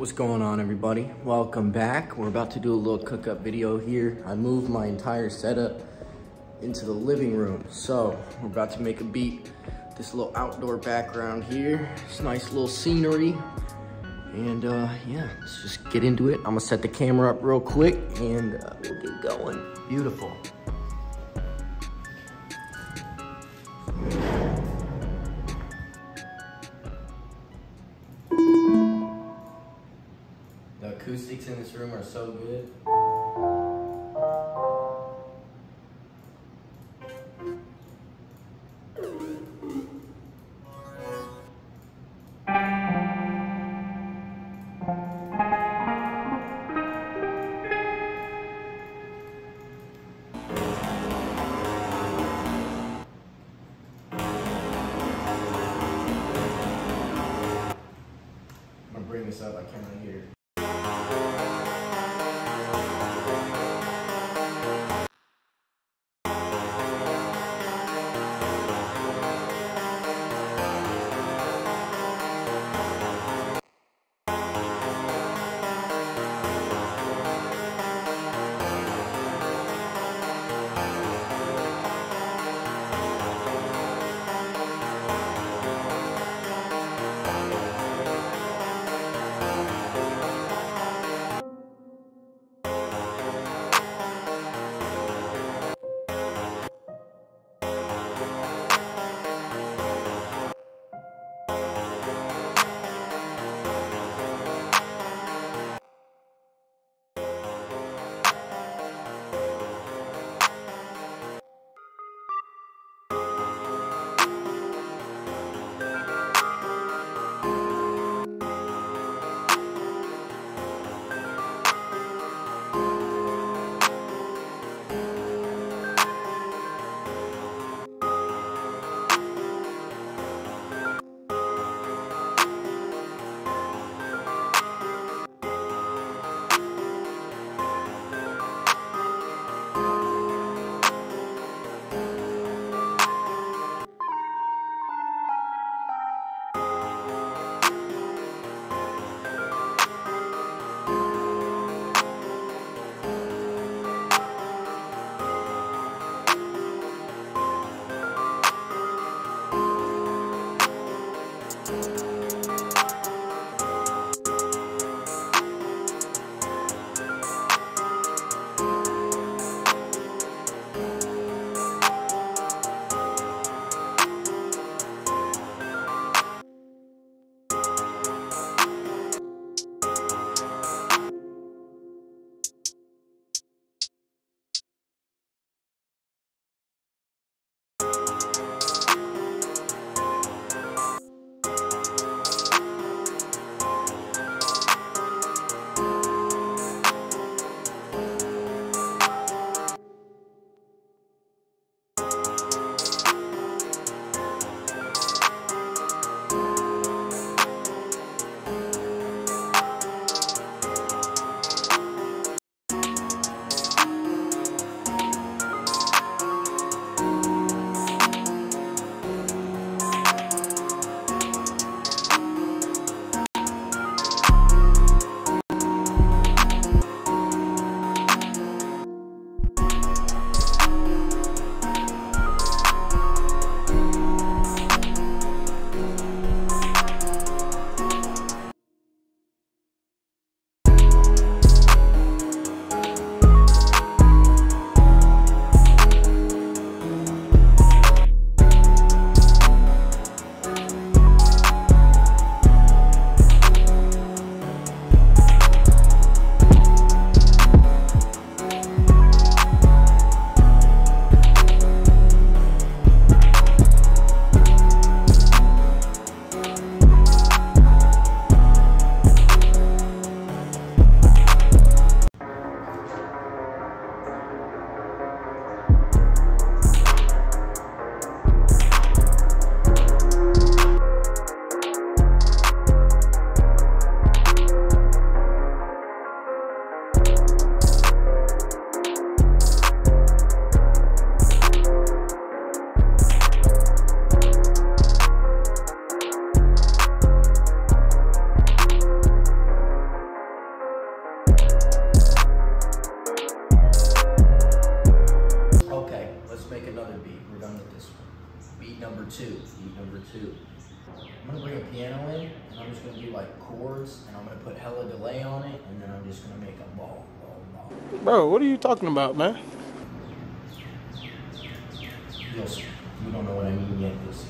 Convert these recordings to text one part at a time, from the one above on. What's going on, everybody? Welcome back. We're about to do a little cook-up video here. I moved my entire setup into the living room, so we're about to make a beat. This little outdoor background here, it's nice little scenery, and yeah, let's just get into it. I'm gonna set the camera up real quick, and we'll get going. Beautiful. The acoustics in this room are so good. I'm gonna bring this up, I cannot hear. chords, and I'm gonna put hella delay on it, and then I'm just gonna make a ball, ball, ball. Bro, what are you talking about, man? You'll see. You don't know what I mean yet, you'll see.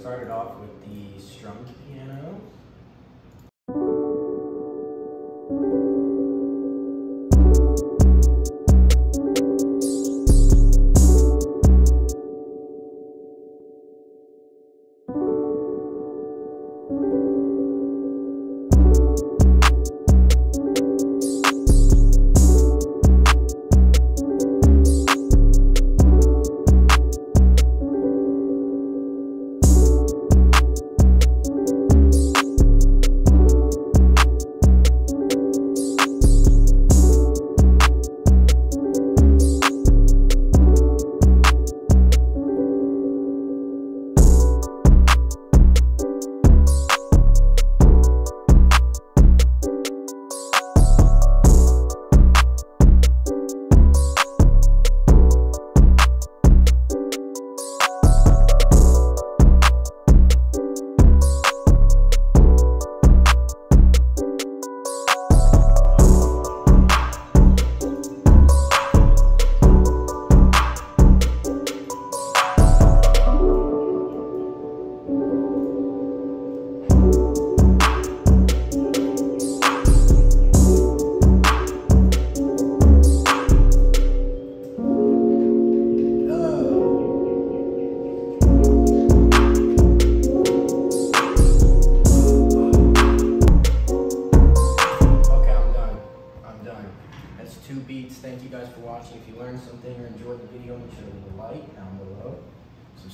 Started off with the strummed piano. Thank you guys for watching. If you learned something or enjoyed the video, make sure to leave a like down below,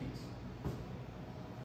Peace.